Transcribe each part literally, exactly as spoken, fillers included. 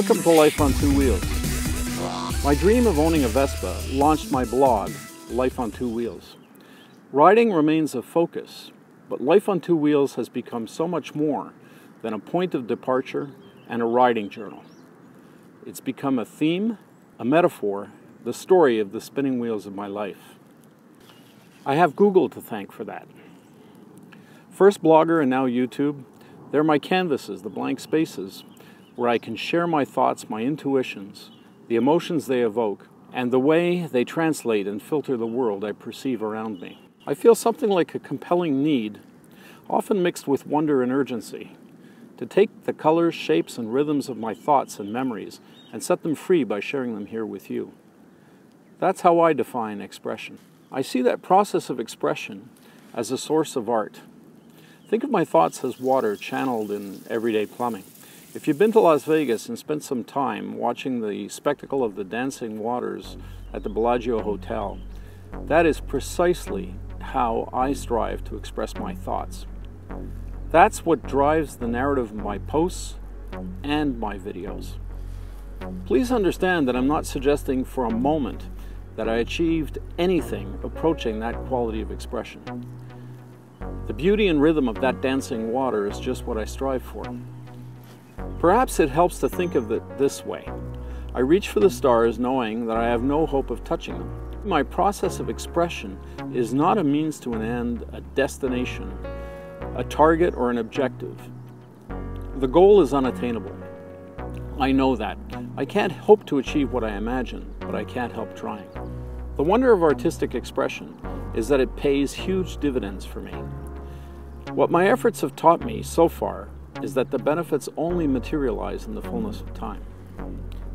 Welcome to Life on Two Wheels. My dream of owning a Vespa launched my blog, Life on Two Wheels. Riding remains a focus, but Life on Two Wheels has become so much more than a point of departure and a riding journal. It's become a theme, a metaphor, the story of the spinning wheels of my life. I have Google to thank for that. First Blogger and now YouTube, they're my canvases, the blank spaces, where I can share my thoughts, my intuitions, the emotions they evoke, and the way they translate and filter the world I perceive around me. I feel something like a compelling need, often mixed with wonder and urgency, to take the colors, shapes, and rhythms of my thoughts and memories and set them free by sharing them here with you. That's how I define expression. I see that process of expression as a source of art. Think of my thoughts as water channeled in everyday plumbing. If you've been to Las Vegas and spent some time watching the spectacle of the dancing waters at the Bellagio Hotel, that is precisely how I strive to express my thoughts. That's what drives the narrative of my posts and my videos. Please understand that I'm not suggesting for a moment that I achieved anything approaching that quality of expression. The beauty and rhythm of that dancing water is just what I strive for. Perhaps it helps to think of it this way. I reach for the stars knowing that I have no hope of touching them. My process of expression is not a means to an end, a destination, a target, or an objective. The goal is unattainable. I know that. I can't hope to achieve what I imagine, but I can't help trying. The wonder of artistic expression is that it pays huge dividends for me. What my efforts have taught me so far is that the benefits only materialize in the fullness of time.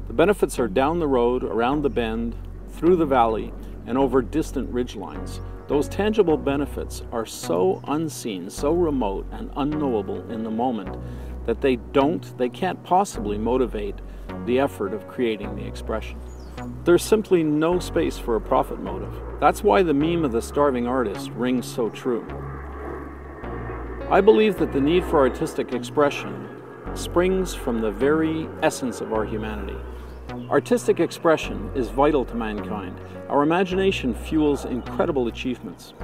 The benefits are down the road, around the bend, through the valley, and over distant ridgelines. Those tangible benefits are so unseen, so remote, and unknowable in the moment that they don't, they can't possibly motivate the effort of creating the expression. There's simply no space for a profit motive. That's why the meme of the starving artist rings so true. I believe that the need for artistic expression springs from the very essence of our humanity. Artistic expression is vital to mankind. Our imagination fuels incredible achievements.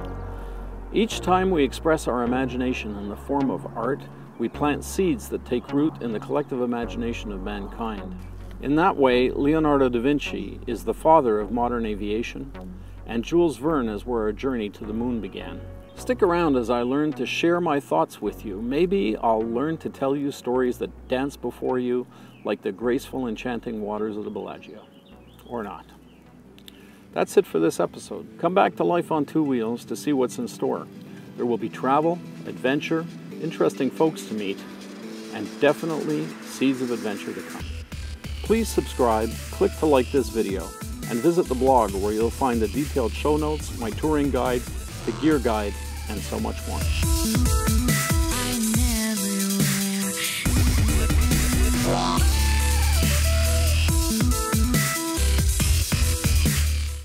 Each time we express our imagination in the form of art, we plant seeds that take root in the collective imagination of mankind. In that way, Leonardo da Vinci is the father of modern aviation, and Jules Verne is where our journey to the moon began. Stick around as I learn to share my thoughts with you. Maybe I'll learn to tell you stories that dance before you like the graceful, enchanting waters of the Bellagio. Or not. That's it for this episode. Come back to Life on Two Wheels to see what's in store. There will be travel, adventure, interesting folks to meet, and definitely seeds of adventure to come. Please subscribe, click to like this video, and visit the blog where you'll find the detailed show notes, my touring guide, the gear guide, and so much more.